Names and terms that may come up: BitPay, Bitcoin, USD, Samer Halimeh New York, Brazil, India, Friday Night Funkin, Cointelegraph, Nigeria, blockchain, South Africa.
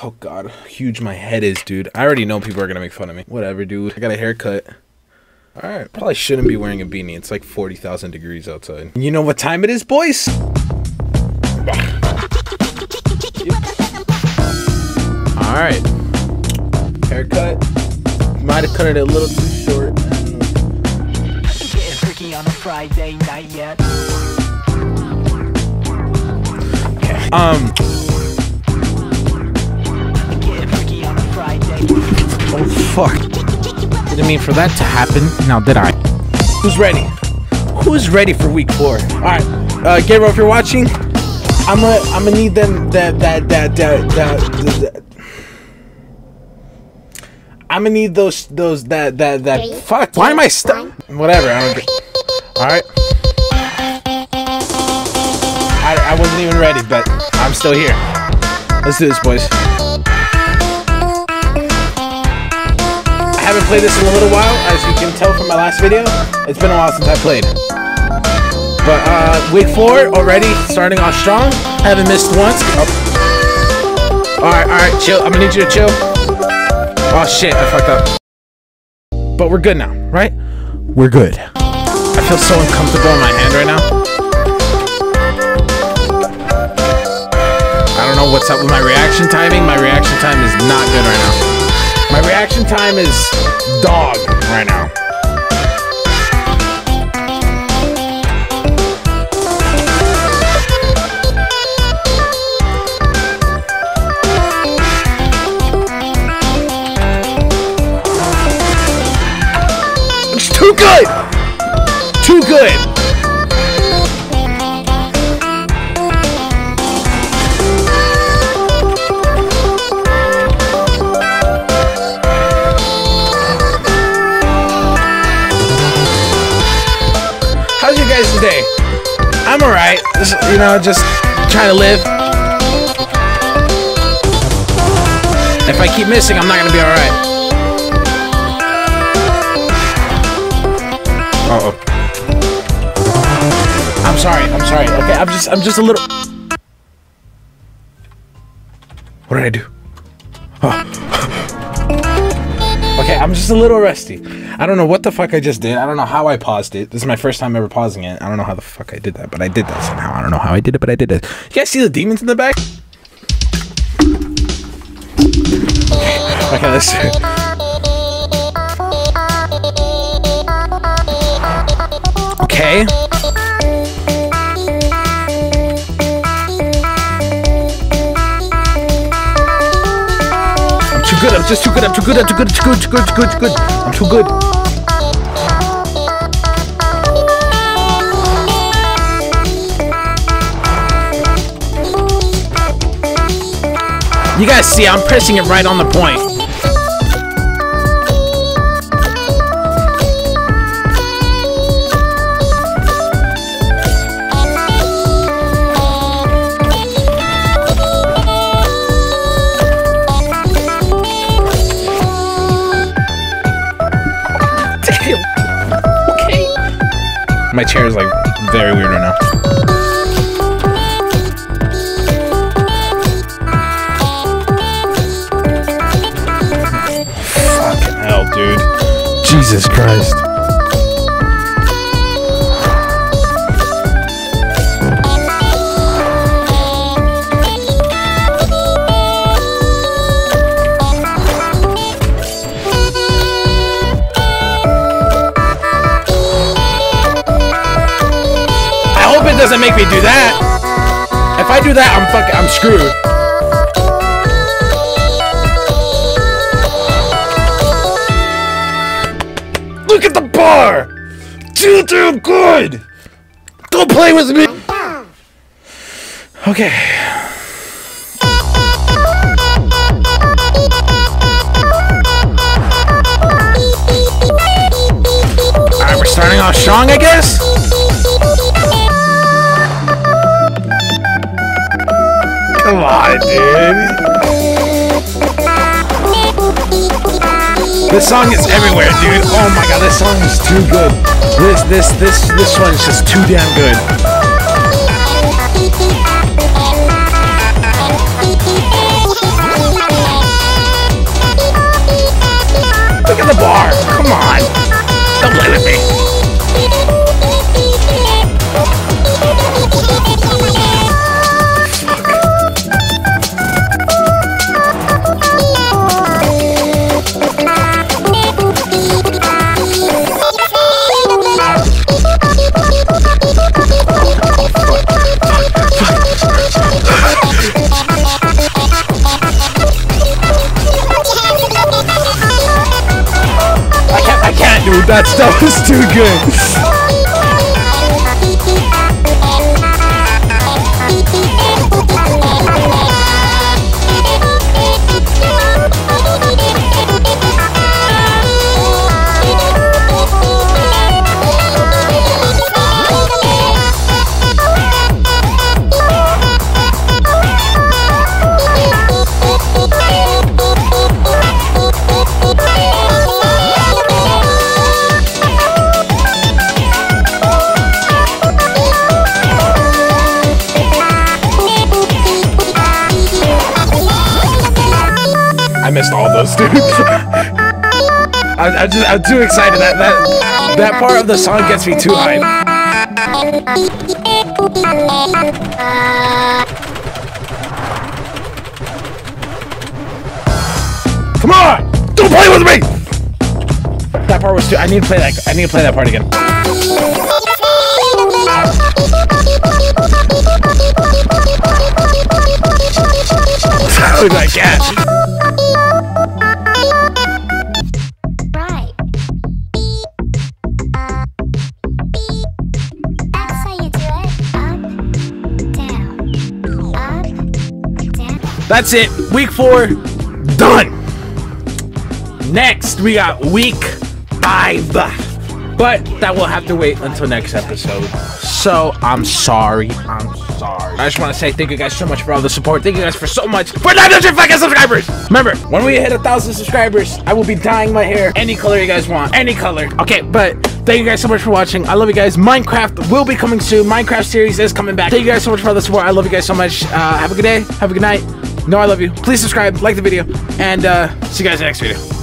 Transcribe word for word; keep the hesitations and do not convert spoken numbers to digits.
Oh god, how huge my head is, dude. I already know people are gonna make fun of me. Whatever, dude. I got a haircut. Alright, probably shouldn't be wearing a beanie. It's like forty thousand degrees outside. You know what time it is, boys? Alright. Haircut. Might have cut it a little too short. Getting freaky on a Friday night yet. Okay. Um. Getting freaky on a Friday. Oh, fuck. Didn't mean for that to happen. Now, did I? Who's ready? Who's ready for week four? Alright. Uh, Gabriel, if you're watching, I'm gonna, I'm gonna need them, that, that, that, that, that, that. I'm gonna need those, those, that, that, that. Three, fuck, two, why am I stuck? Whatever, I don't get. Alright. I, I wasn't even ready, but I'm still here. Let's do this, boys. I haven't played this in a little while, as you can tell from my last video. It's been a while since I played. But, uh, week four already, starting off strong. Haven't missed once. Oh. Alright, alright, chill. I'm gonna need you to chill. Oh shit, I fucked up. But we're good now, right? We're good. I feel so uncomfortable in my hand right now. I don't know what's up with my reaction timing. My reaction time is not good right now. My reaction time is dog right now. Too good! Too good! How's your guys today? I'm alright. You know, just trying to live. If I keep missing, I'm not gonna be alright. Uh-oh. I'm sorry, I'm sorry. Okay, I'm just I'm just a little. What did I do? Oh. Okay, I'm just a little rusty. I don't know what the fuck I just did. I don't know how I paused it. This is my first time ever pausing it. I don't know how the fuck I did that, but I did that somehow. I don't know how I did it, but I did it. You guys see the demons in the back? Okay, let's do it. Okay. I'm too good. I'm just too good. I'm too good. I'm too good. Too good. Too good. Too good. Too good. I'm too good. You guys see, I'm pressing it right on the point. My chair is like very weird right now. Fucking hell, dude. Jesus Christ. Doesn't make me do that. If I do that, I'm fucking, I'm screwed. Look at the bar. Too damn good. Don't play with me. Okay. All right, we're starting off strong, I guess. Come on, dude. This song is everywhere, dude. Oh my god, this song is too good. This, this, this, this one is just too damn good. That stuff is too good. I missed all those, dude. I, I just, I'm too excited. That, that, that part of the song gets me too hyped. Come on! Don't play with me! That part was too, I need to play that, I need to play that part again. Oh my gosh. That's it. Week four, done. Next, we got week five. But that will have to wait until next episode. So, I'm sorry. I'm sorry. I just want to say thank you guys so much for all the support. Thank you guys for so much for nine hundred fucking subscribers. Remember, when we hit one thousand subscribers, I will be dyeing my hair any color you guys want. Any color. Okay, but thank you guys so much for watching. I love you guys. Minecraft will be coming soon. Minecraft series is coming back. Thank you guys so much for all the support. I love you guys so much. Uh, have a good day. Have a good night. No, I love you. Please subscribe, like the video, and uh, see you guys in the next video.